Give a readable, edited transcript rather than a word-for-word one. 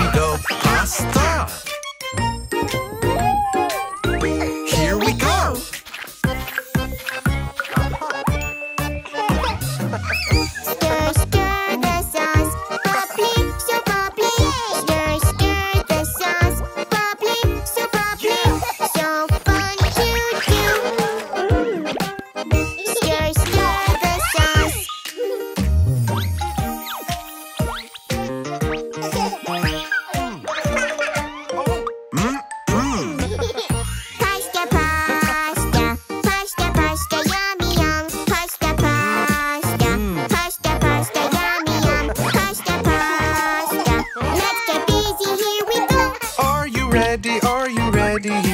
we go, pasta! Here we go! Stir, stir the sauce, bubbly, so bubbly! Stir, stir the sauce, bubbly, so bubbly! So fun to do! Stir, stir the sauce! Ready? Are you ready?